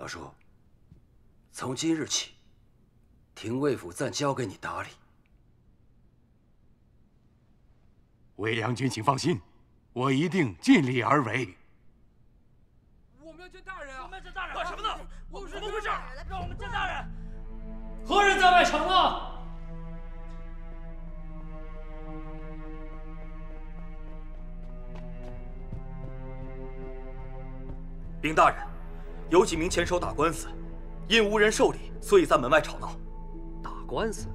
老叔，从今日起，廷尉府暂交给你打理。魏良君，请放心，我一定尽力而为。我们要见大人啊！我们要见大人！管什么呢？我们怎么回事？让我们见大人！何人在外城啊？ 禀大人，有几名前手打官司，因无人受理，所以在门外吵闹。打官司，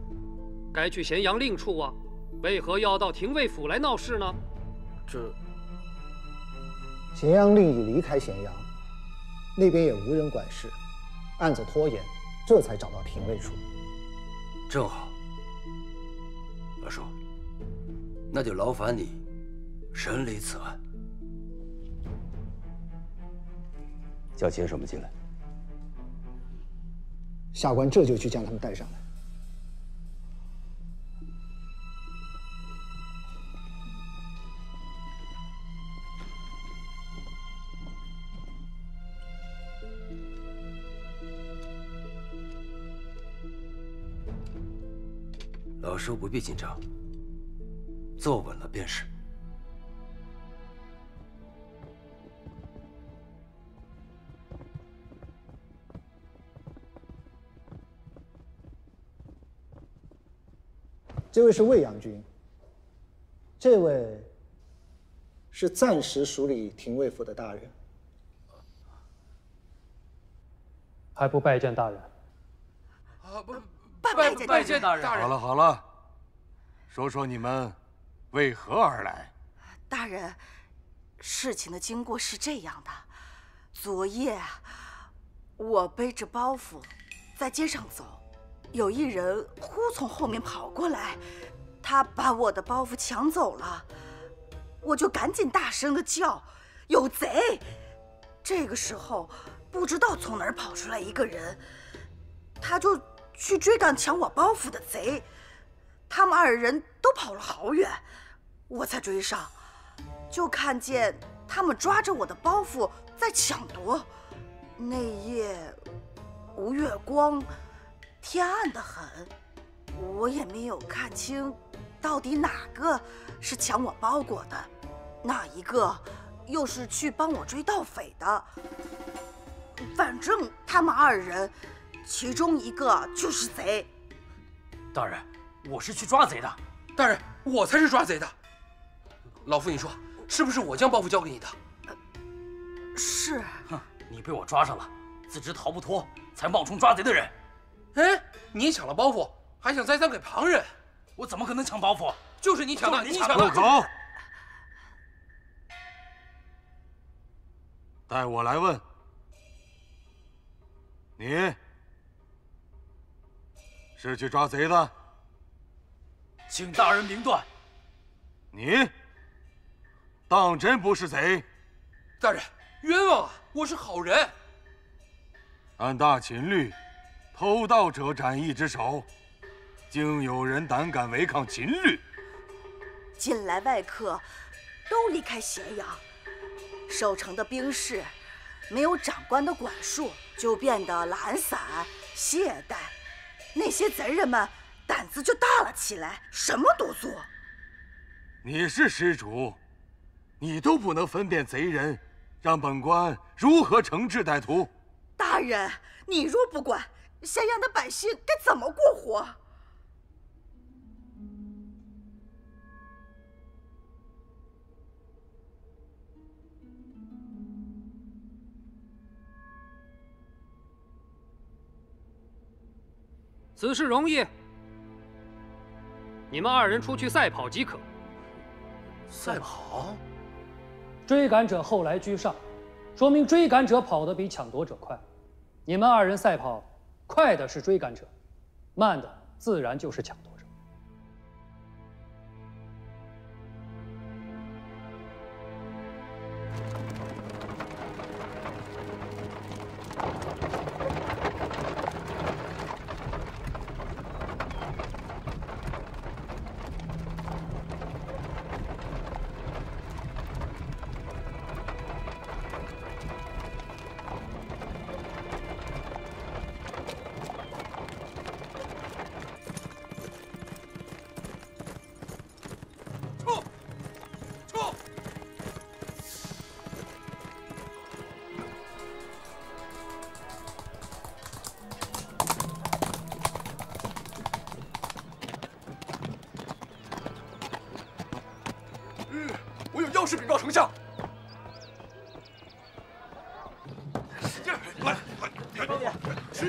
该去咸阳另处啊，为何要到廷尉府来闹事呢？这咸阳令已离开咸阳，那边也无人管事，案子拖延，这才找到廷尉处。正好，老叔，那就劳烦你审理此案。 叫监守们进来。下官这就去将他们带上来。老叔不必紧张，坐稳了便是。 这位是魏阳君，这位是暂时署理廷尉府的大人，还不拜见大人。啊，不拜见大人。好了好了，说说你们为何而来？大人，事情的经过是这样的：昨夜我背着包袱在街上走。 有一人忽从后面跑过来，他把我的包袱抢走了，我就赶紧大声的叫：“有贼！”这个时候，不知道从哪儿跑出来一个人，他就去追赶抢我包袱的贼，他们二人都跑了好远，我才追上，就看见他们抓着我的包袱在抢夺。那夜无月光。 天暗得很，我也没有看清，到底哪个是抢我包裹的，哪一个又是去帮我追盗匪的。反正他们二人，其中一个就是贼。大人，我是去抓贼的。大人，我才是抓贼的。老夫，你说是不是我将包袱交给你的？是。哼，你被我抓上了，自知逃不脱，才冒充抓贼的人。 哎，你抢了包袱，还想栽赃给旁人？我怎么可能抢包袱？就是你抢的，你抢的！住口！待我来问。你是去抓贼的？请大人明断。你当真不是贼？大人冤枉啊！我是好人。按大秦律。 偷盗者斩一只手，竟有人胆敢违抗秦律。近来外客都离开咸阳，守城的兵士没有长官的管束，就变得懒散懈怠。那些贼人们胆子就大了起来，什么都做。你是施主，你都不能分辨贼人，让本官如何惩治歹徒？大人，你若不管。 咸阳的百姓该怎么过活？此事容易，你们二人出去赛跑即可。赛跑？追赶者后来居上，说明追赶者跑得比抢夺者快。你们二人赛跑。 快的是追赶者，慢的自然就是抢夺者。正式禀报丞相。使劲，来，来，兄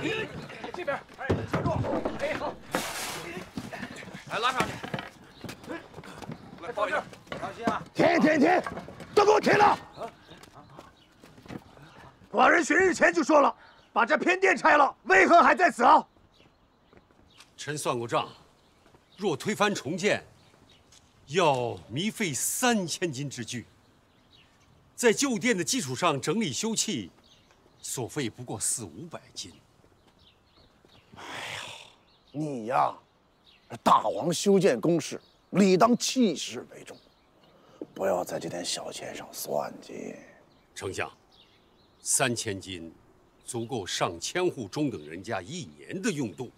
弟，这边，哎，夹住，哎，好，来拉上去，来，放这儿，小心啊！停停停，都给我停了！寡人旬日前就说了，把这偏殿拆了，为何还在此啊？臣算过账，若推翻重建。 要糜费3000斤之巨，在旧殿的基础上整理修葺，所费不过400-500斤。哎呀，你呀，大王修建宫室，理当弃市为重，不要在这点小钱上算计。丞相，3000斤足够上千户中等人家1年的用度，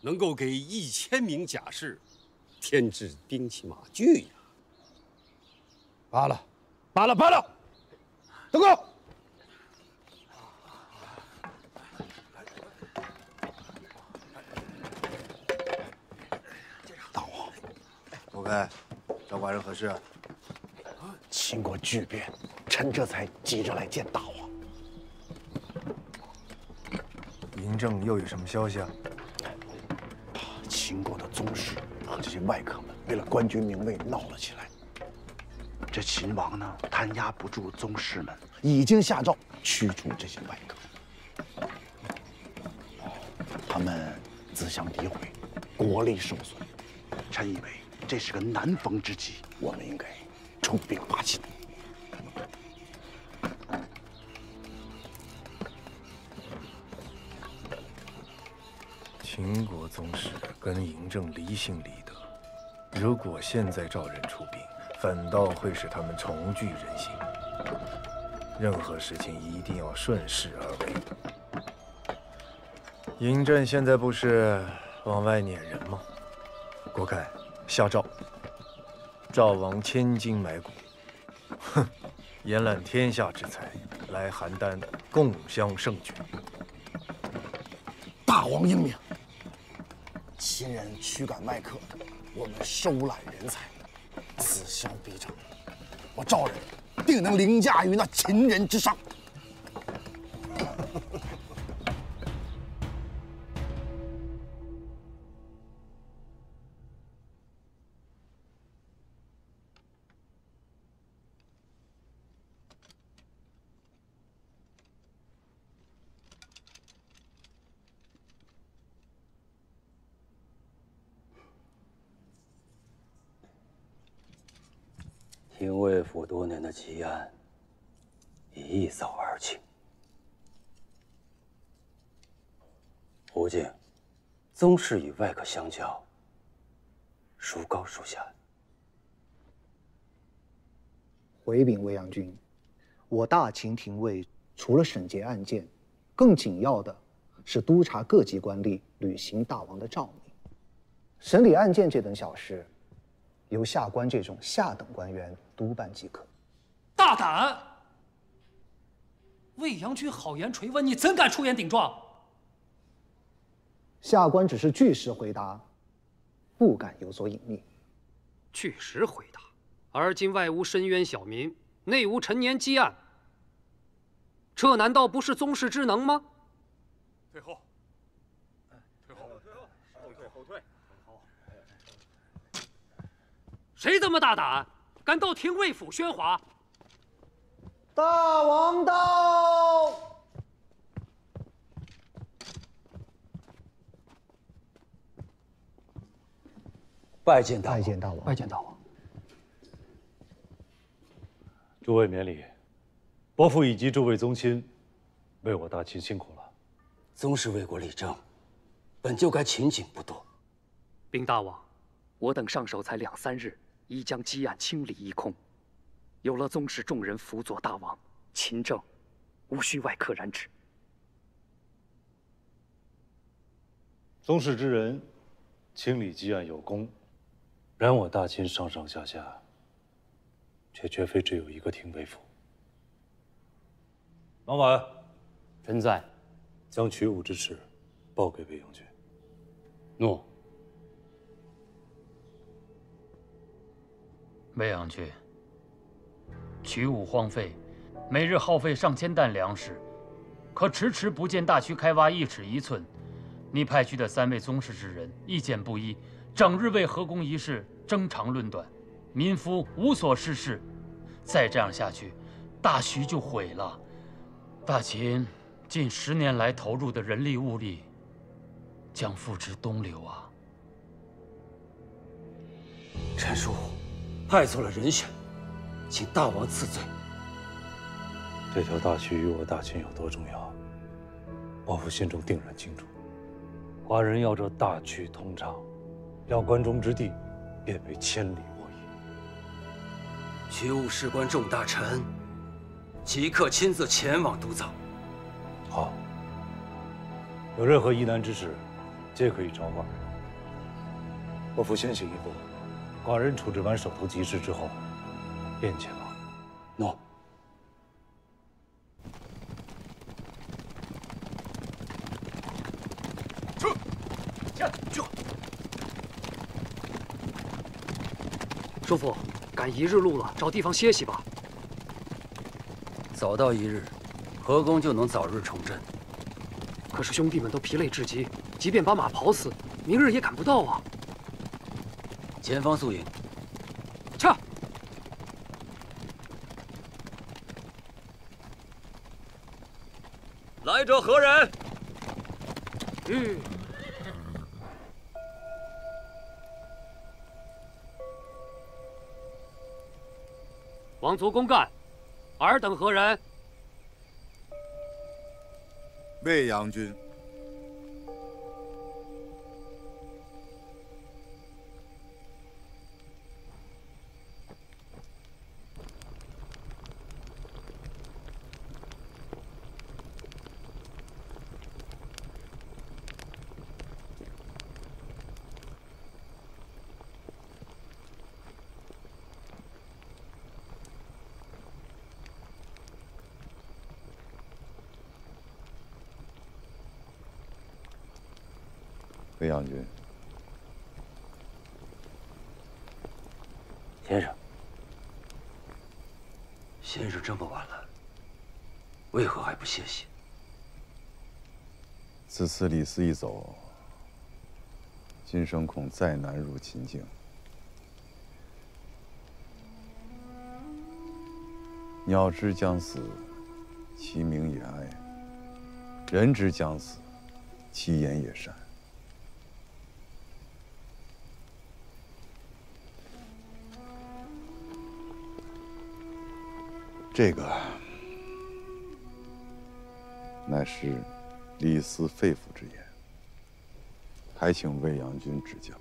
能够给1000名甲士。 添置兵器马具呀！罢了，罢了，罢了！等我。大王，不该找寡人何事？秦国巨变，臣这才急着来见大王。嬴政又有什么消息啊？秦国的宗室。 和这些外客们为了官军名位闹了起来。这秦王呢，贪压不住宗室们，已经下诏驱逐这些外客。他们自相诋毁，国力受损。臣以为这是个难逢之机，我们应该出兵伐秦。秦国宗室。 跟嬴政离性离德，如果现在召人出兵，反倒会使他们重聚人心。任何事情一定要顺势而为。嬴政现在不是往外撵人吗？国凯下诏，赵王千金买骨，哼，延揽天下之财，来邯郸共襄盛举。大王英明。 秦人驱赶外客，我们收揽人才，此消彼长，我赵人定能凌驾于那秦人之上。廷尉府多年的积案已一扫而清。胡静，宗室与外客相较，孰高孰下？回禀未央君，我大秦廷尉除了审结案件，更紧要的是督察各级官吏履行大王的诏命。审理案件这等小事。 由下官这种下等官员督办即可。大胆！未央君好言垂问，你怎敢出言顶撞？下官只是据实回答，不敢有所隐匿。据实回答，而今外无深渊小民，内无陈年积案，这难道不是宗室之能吗？退后！退后！后退！后退！ 谁这么大胆，敢到廷尉府喧哗？大王到！拜见大王！拜见大王！拜见大王！诸位免礼，伯父以及诸位宗亲，为我大秦辛苦了。宗室为国理政，本就该勤俭不惰。禀大王，我等上手才2-3日。 已将积案清理一空，有了宗室众人辅佐大王，秦政无需外客染指。宗室之人清理积案有功，然我大秦上上下下，却绝非只有一个廷尉府。王婉，臣在，将取物之事报给未央君。诺。未央区，曲武荒废，每日耗费上千担粮食，可迟迟不见大区开挖一尺一寸。你派去的三位宗室之人意见不一，整日为合工一事争长论短，民夫无所事事。再这样下去，大徐就毁了。大秦近10年来投入的人力物力，将付之东流啊！ 陈叔，派错了人选，请大王赐罪。这条大渠与我大秦有多重要，伯父心中定然清楚。寡人要这大渠通畅，要关中之地变为千里沃野。渠务事关众大臣，即刻亲自前往督造。好，有任何疑难之事，皆可以找寡人。伯父先行一步。 寡人处置完手头急事之后，便前往。诺。撤！撤！叔父，赶一日路了，找地方歇息吧。早到一日，河工就能早日重振。可是兄弟们都疲累至极，即便把马跑死，明日也赶不到啊。 前方宿营，撤！来者何人？王族公干，尔等何人？未央军。 未央军，先生，先生这么晚了，为何还不歇息？自此李斯一走，今生恐再难入秦境。鸟之将死，其鸣也哀；人之将死，其言也善。 这个乃是李斯肺腑之言，还请未央君指教。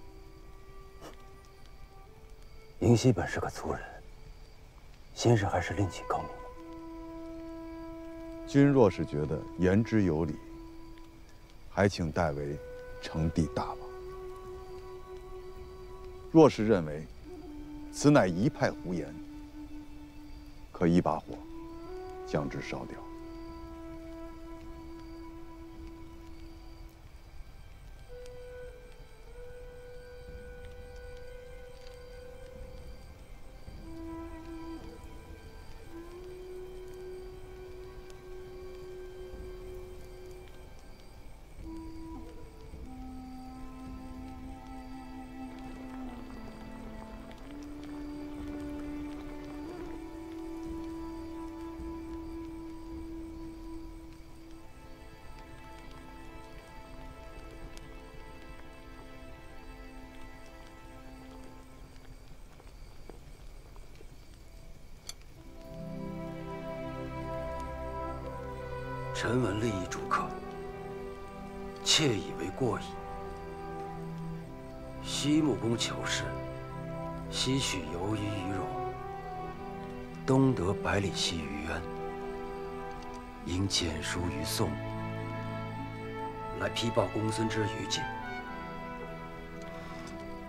嬴熙本是个粗人，先生还是另请高明吧。君若是觉得言之有理，还请代为承帝大王；若是认为此乃一派胡言， 可一把火，将之烧掉。臣闻利益逐客，窃以为过矣。西穆公求是，西取游鱼于戎，东得百里奚于渊，应简书于宋，来批报公孙之于己。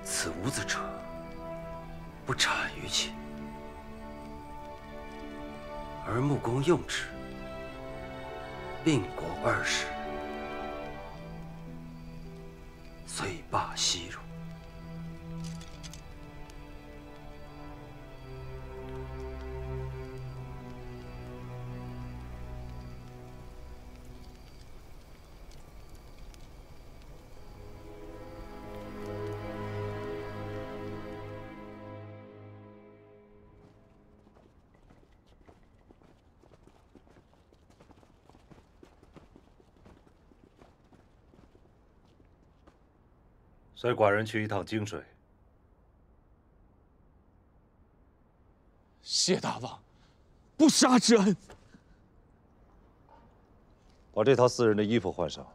此无子者，不谄于己，而穆公用之。 并国20，遂罢西戎。随寡人去一趟泾水。谢大王，不杀之恩。把这套四人的衣服换上。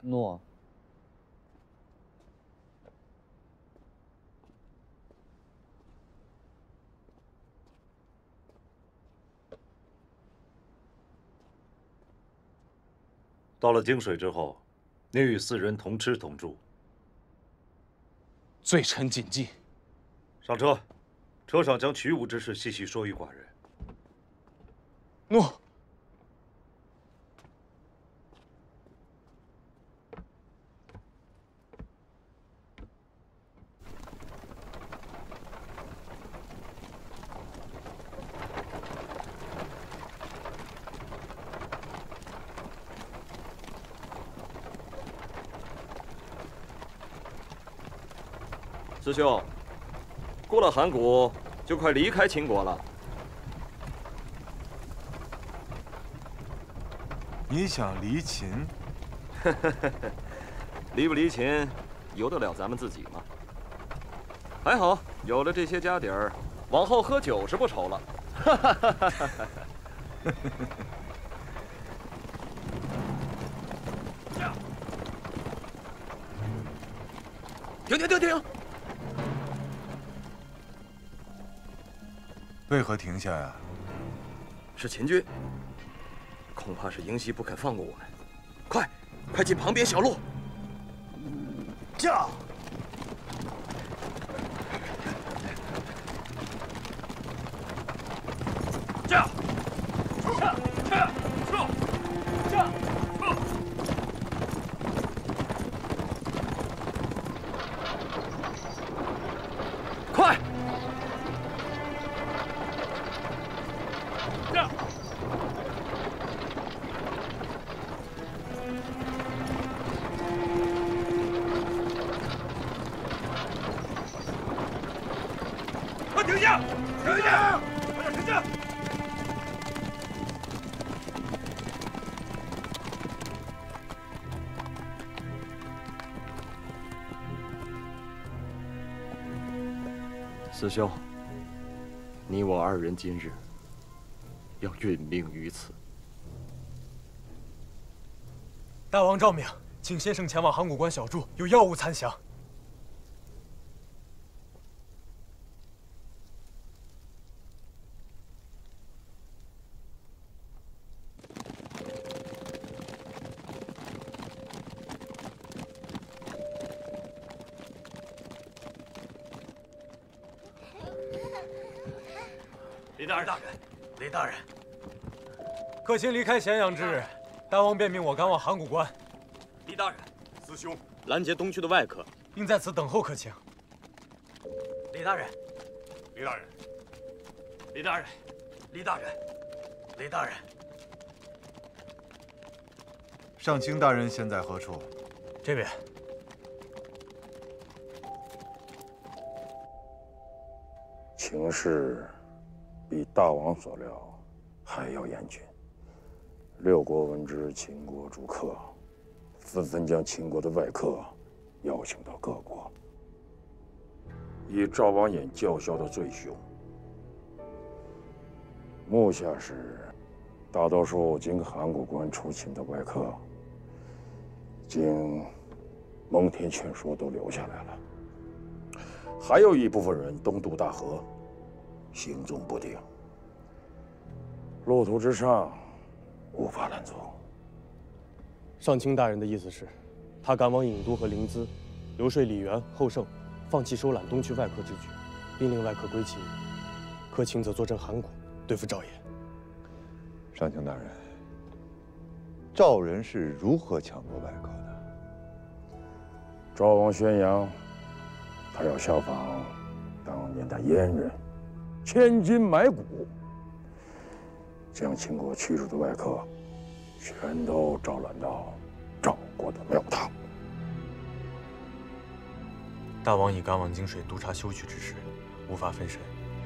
诺。 到了泾水之后，你与四人同吃同住。罪臣谨记。上车，车上将取武之事细细说与寡人。诺。师兄，过了函谷就快离开秦国了。你想离秦？离不离秦，由得了咱们自己吗？还好有了这些家底儿，往后喝酒是不愁了。停停停停！ 为何停下呀？是秦军，恐怕是嬴袭不肯放过我们。快，快进旁边小路。驾！驾！驾！驾！驾！快！ 师兄，你我二人今日要殒命于此。大王诏命，请先生前往函谷关小筑，有要务参详。可卿离开咸阳之日，大王便命我赶往函谷关。李大人，师兄拦截东去的外客，并在此等候可卿。李大人，李大人，李大人，李大人，李大人。上卿大人现在何处？这边。情势比大王所料还要严峻。 六国闻知秦国逐客，纷纷将秦国的外客邀请到各国，以赵王衍叫嚣的最凶。目下是，大多数经函谷关出秦的外客，经蒙恬劝说都留下来了，还有一部分人东渡大河，行踪不定，路途之上。 无法拦阻。上卿大人的意思是，他赶往郢都和临淄，游说李元、后盛，放弃收揽东去外客之举，并令外客归秦。可卿则坐镇函谷，对付赵衍。上卿大人，赵人是如何抢夺外客的？赵王宣扬，他要效仿当年的燕人，千金买骨。 将秦国驱逐的外客，全都招揽到赵国的庙堂。大王已赶往泾水督察修葺之时，无法分神，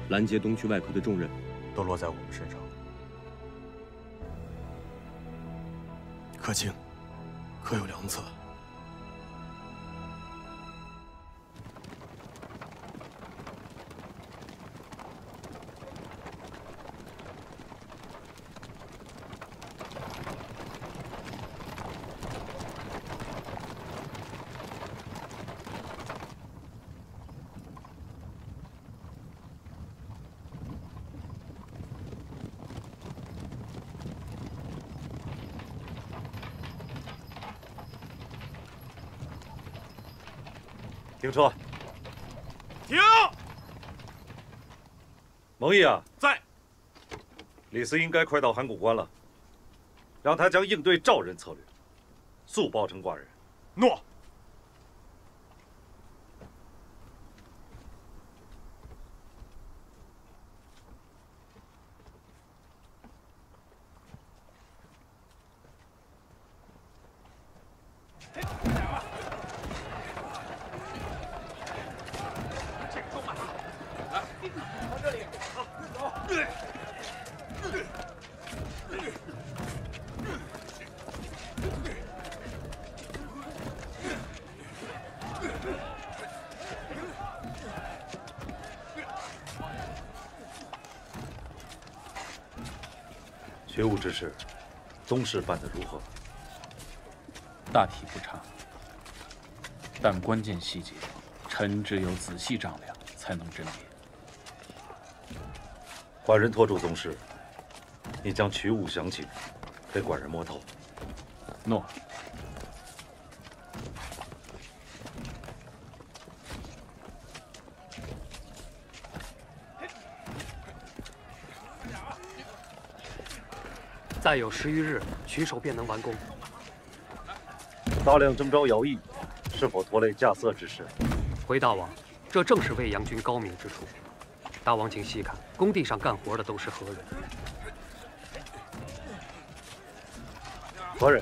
拦截东去外客的重任都落在我们身上。可卿，可有良策？停车！停！蒙毅啊，在。李斯应该快到函谷关了，让他将应对赵人策略，速报成寡人。诺。 学务之事，宗室办得如何？大体不差，但关键细节，臣只有仔细丈量才能甄别。寡人托住宗室，你将曲武详情给寡人摸透。诺。再有10余日，曲首便能完工。 大量征召徭役，是否拖累稼穑之事？回大王，这正是魏阳君高明之处。大王请细看，工地上干活的都是何人？何人？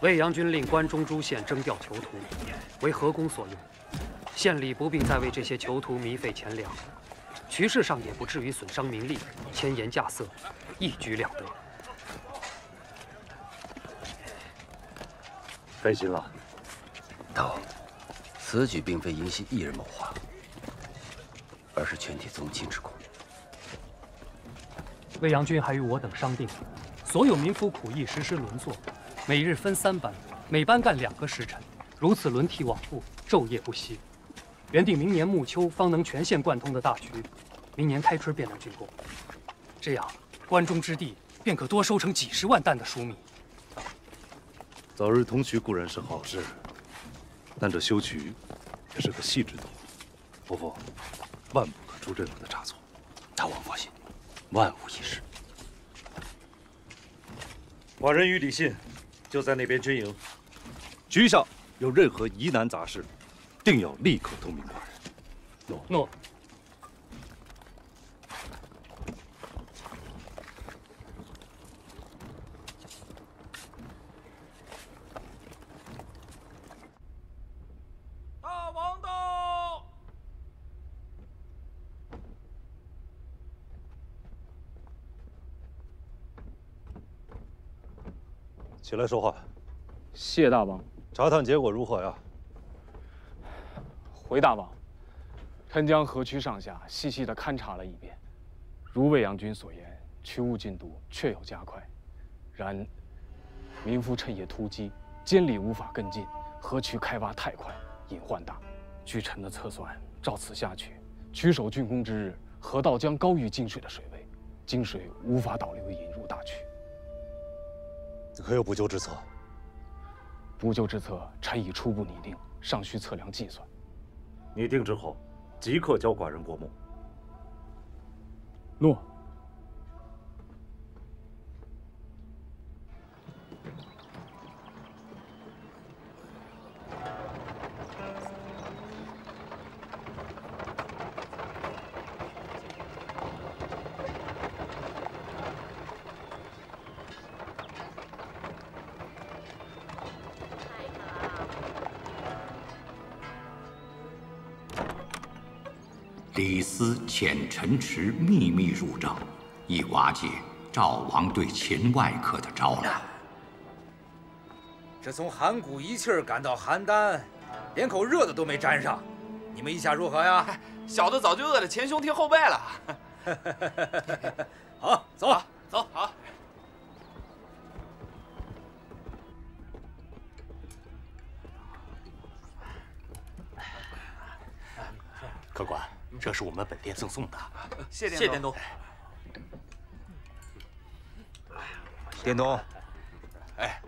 魏阳君令关中诸县征调囚徒，为河工所用。县里不必再为这些囚徒糜费钱粮，局势上也不至于损伤民力，迁延稼穑，一举两得。 费心了，大王，此举并非嬴鑫一人谋划，而是全体宗亲之功。魏阳君还与我等商定，所有民夫苦役实施轮作，每日分3班，每班干2个时辰，如此轮替往复，昼夜不息。原定明年暮秋方能全县贯通的大局，明年开春便能竣工。这样，关中之地便可多收成几10万担的黍米。 早日通衢固然是好事，但这修渠也是个细致动作，伯父万不可出这样的差错。大王放心，万无一失。寡人与李信就在那边军营，局上有任何疑难杂事，定要立刻通禀寡人。诺。 起来说话。谢大王。查探结果如何呀？回大王，臣将河区上下细细的勘察了一遍，如魏阳君所言，驱务进度确有加快。然，民夫趁夜突击，监理无法跟进，河区开挖太快，隐患大。据臣的测算，照此下去，曲首竣工之日，河道将高于泾水的水位，泾水无法导流引入大区。 你可有补救之策？补救之策，臣已初步拟定，尚需测量计算。拟定之后，即刻交寡人过目。诺。李斯遣陈池秘密入郑，以瓦解赵王对秦外客的招揽。这从函谷一气儿赶到邯郸，连口热的都没沾上，你们意下如何呀？小的早就饿得前胸贴后背了。好，走，走，好。 客官，这是我们本店赠送的。谢店东。店东，哎，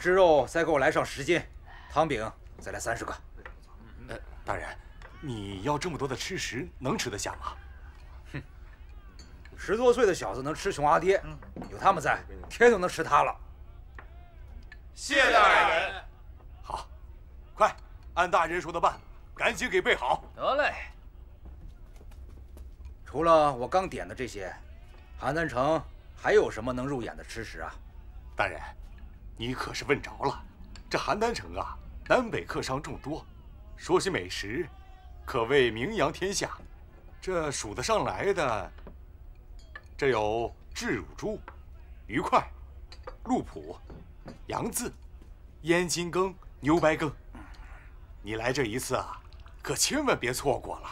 吃肉再给我来上10斤，汤饼再来30个。当然，你要这么多的吃食，能吃得下吗？哼，10多岁的小子能吃穷阿爹，有他们在，天都能吃他了。谢大人。好，快按大人说的办，赶紧给备好。得嘞。除了我刚点的这些，邯郸城还有什么能入眼的吃食啊？大人，你可是问着了。这邯郸城啊，南北客商众多。 说起美食，可谓名扬天下。这数得上来的，这有炙乳猪、鱼块、鹿脯、羊字、烟筋羹、牛白羹。你来这一次啊，可千万别错过了。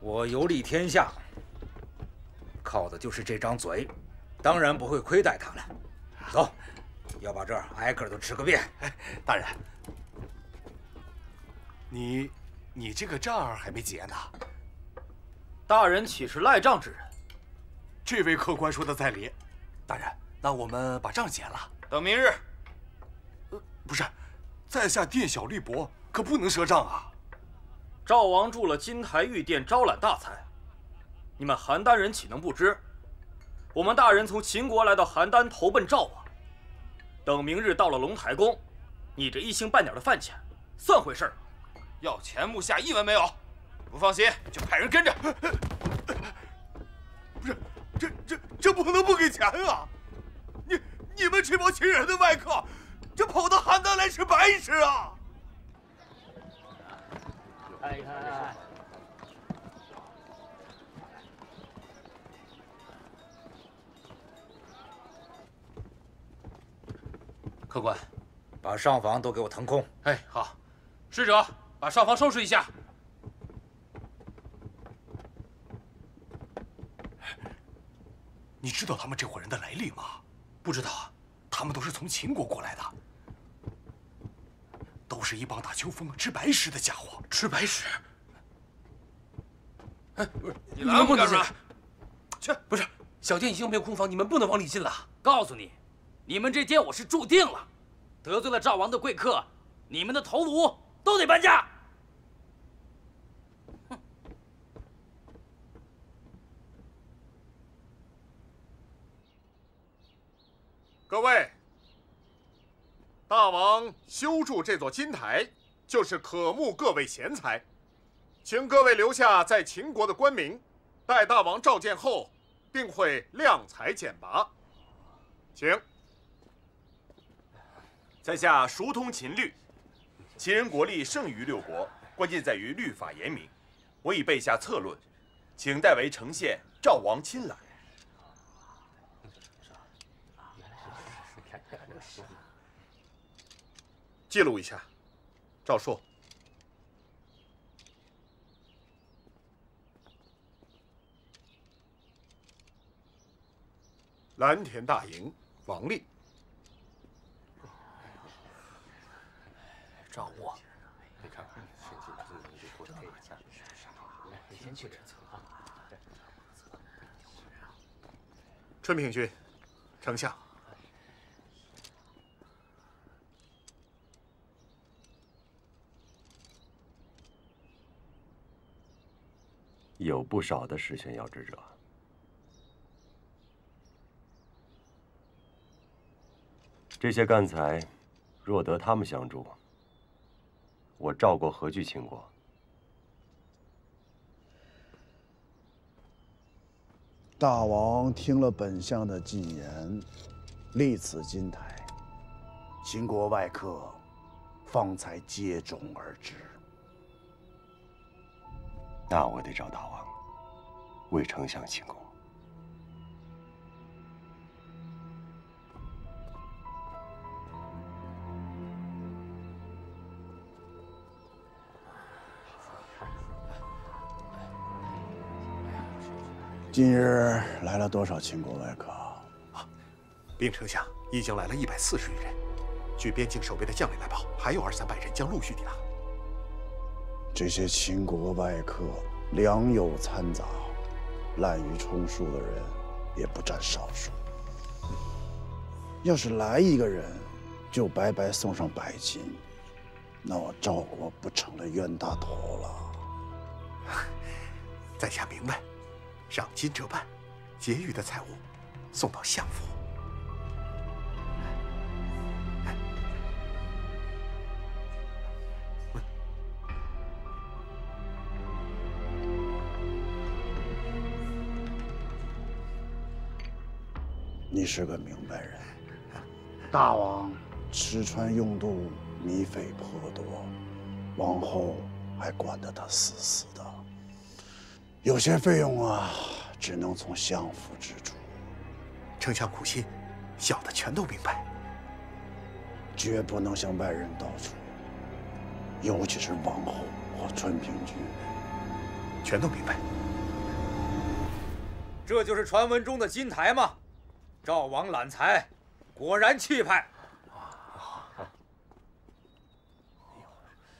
我游历天下。 靠的就是这张嘴，当然不会亏待他了。走，要把这儿挨个都吃个遍。哎，大人，你这个账儿还没结呢。大人岂是赖账之人？这位客官说的在理。大人，那我们把账结了，等明日。不是，在下店小力薄，可不能赊账啊。赵王住了金台玉殿，招揽大财。 你们邯郸人岂能不知？我们大人从秦国来到邯郸，投奔赵王。等明日到了龙台宫，你这一星半点的饭钱，算回事儿。要钱目下一文没有，不放心就派人跟着。不是，这不能不给钱啊！你们这帮秦人的外客，这跑到邯郸来吃白吃啊！看一看。 客官，把上房都给我腾空。哎，好。使者，把上房收拾一下。你知道他们这伙人的来历吗？不知道啊，他们都是从秦国过来的，都是一帮打秋风、吃白食的家伙。吃白食？哎，不是，你们不能进来。去，不是，小店已经没有空房，你们不能往里进了。告诉你。 你们这店我是注定了，得罪了赵王的贵客，你们的头颅都得搬家。哼！各位，大王修筑这座金台，就是渴慕各位贤才，请各位留下在秦国的官名，待大王召见后，定会量才简拔，请。 在下熟通秦律，秦人国力胜于六国，关键在于律法严明。我已备下策论，请代为呈现赵王亲览。记录一下，赵朔。蓝田大营，王立。 赵沃，你看看，先去春平君，丞相，有不少的实权要职者，这些干才，若得他们相助。 我赵国何惧秦国？大王听了本相的进言，立此金台，秦国外客方才接踵而至。那我得找大王，为丞相请功。 今日来了多少秦国外客？啊，禀丞相，已经来了140余人，据边境守卫的将领来报，还有200-300人将陆续抵达。这些秦国外客良莠掺杂，滥竽充数的人也不占少数。要是来一个人，就白白送上百金，那我赵国不成了冤大头了？在下明白，赏金折半，结余的财物送到相府。你是个明白人，大王吃穿用度靡费颇多，王后还管得他死死的。有些费用啊，只能从相府支出。丞相苦心，小的全都明白，绝不能向外人道出，尤其是王后和春平君，全都明白。这就是传闻中的金台吗？ 赵王揽财，果然气派。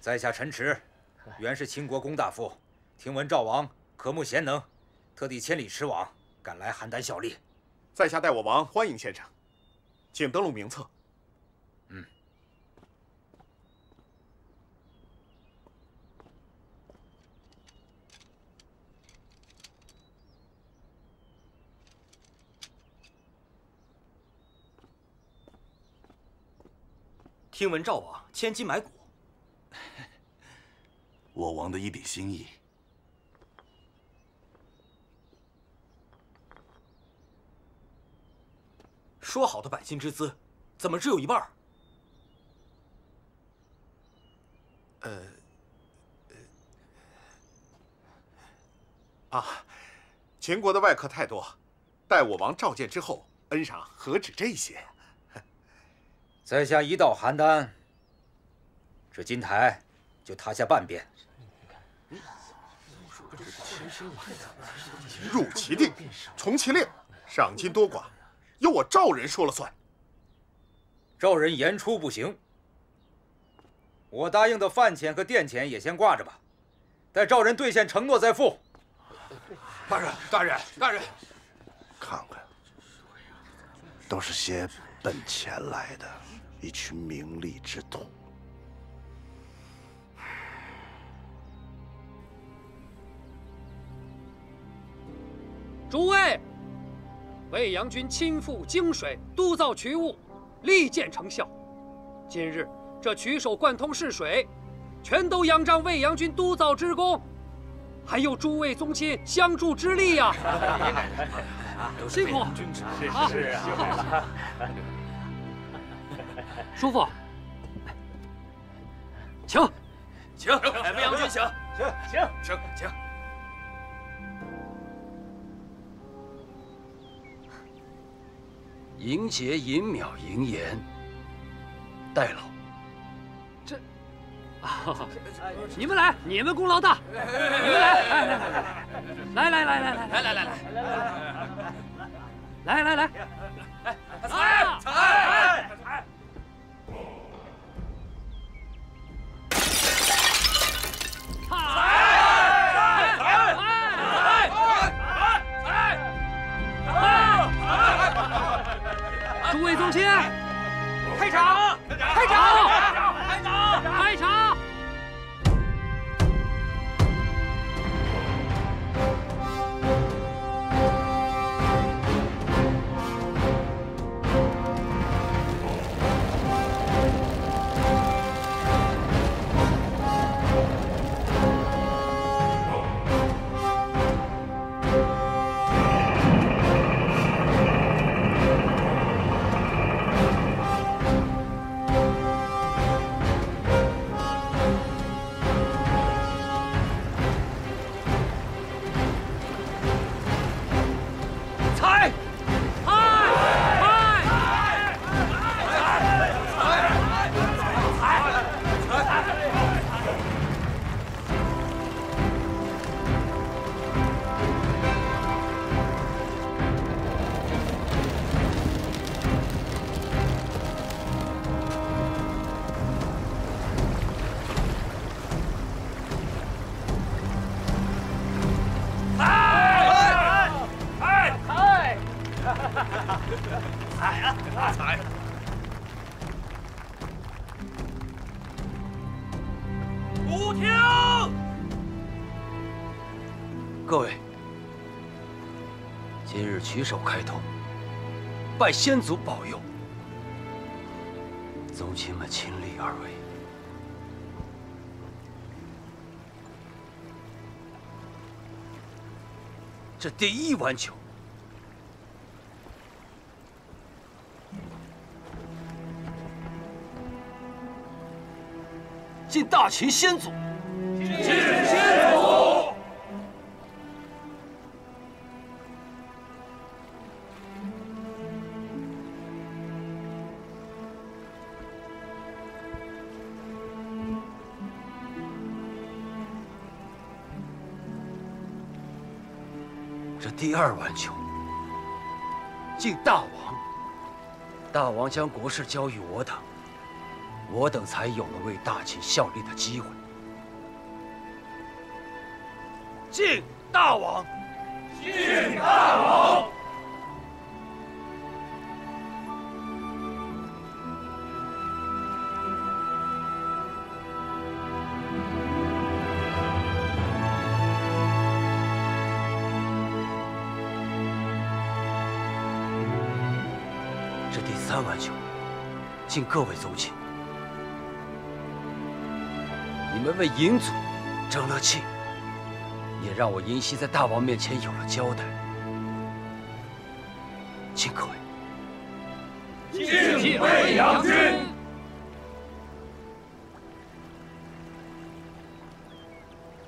在下陈池，原是秦国公大夫，听闻赵王渴慕贤能，特地千里驰往赶来邯郸效力。在下代我王欢迎先生，请登录名册。嗯。听闻赵王千金买骨，我王的一点心意。说好的百金之资，怎么只有一半？秦国的外客太多，待我王召见之后，恩赏何止这些？ 在下一到邯郸，这金台就塌下半边。入其定，从其令，赏金多寡，由我赵人说了算。赵人言出不行，我答应的饭钱和店钱也先挂着吧，待赵人兑现承诺再付。大人，大人，大人，看看，都是些。 奔钱来的一群名利之徒。诸位，魏阳军亲赴泾水督造渠务，力见成效。今日这渠首贯通市水，全都仰仗魏阳军督造之功，还有诸位宗亲相助之力呀！辛苦，是啊。 叔父，请，请，魏阳君，请，请，请，请。银节、银秒、银盐，代劳。这，你们来，你们功劳大，你们来，来。 诸位宗亲，开场！开场！开场！开场！不听。各位，今日取手开通，拜先祖保佑，宗亲们亲力而为。 这第一碗酒，敬大秦先祖。敬先祖。第二碗酒，敬大王。大王将国事交予我等，我等才有了为大秦效力的机会。敬大王，敬大王。三碗酒，敬各位宗亲，你们为嬴族争了气，也让我嬴熙在大王面前有了交代。敬各位，敬卫阳君。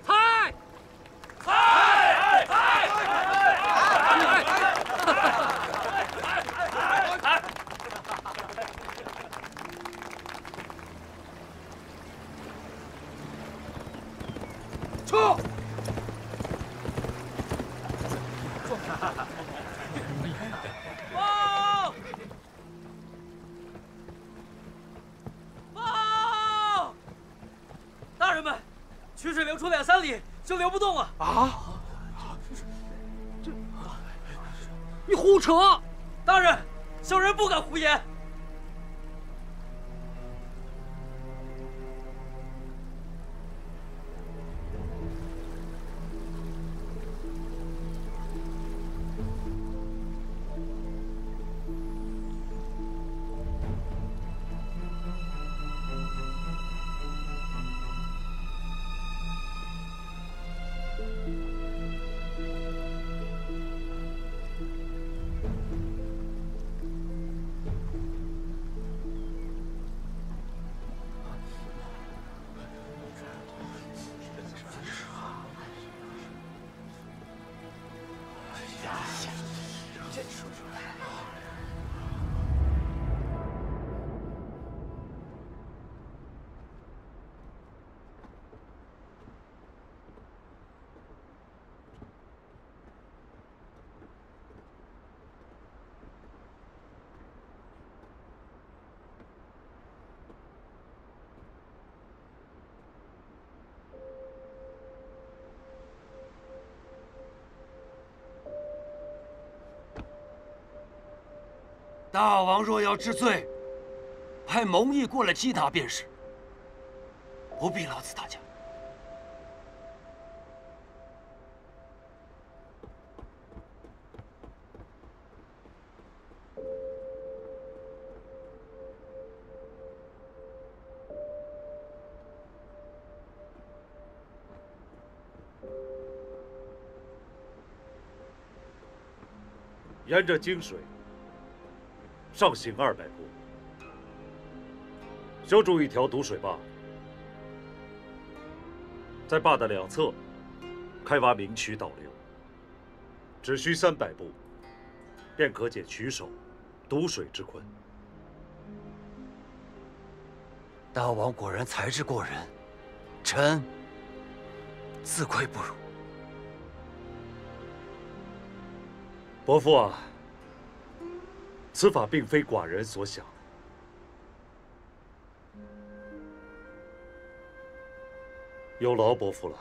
嗨，嗨，嗨，嗨， 出！报！报！大人们，曲水流出2、3里就流不动了。啊！这……你胡扯！大人，小人不敢胡言。 大王若要治罪，派蒙毅过来缉拿便是，不必劳此大家。沿着泾水。 上行200步，修筑一条堵水坝，在坝的两侧开挖明渠导流，只需300步，便可解渠首、堵水之困。大王果然才智过人，臣自愧不如。伯父啊！ 此法并非寡人所想。有劳伯父了。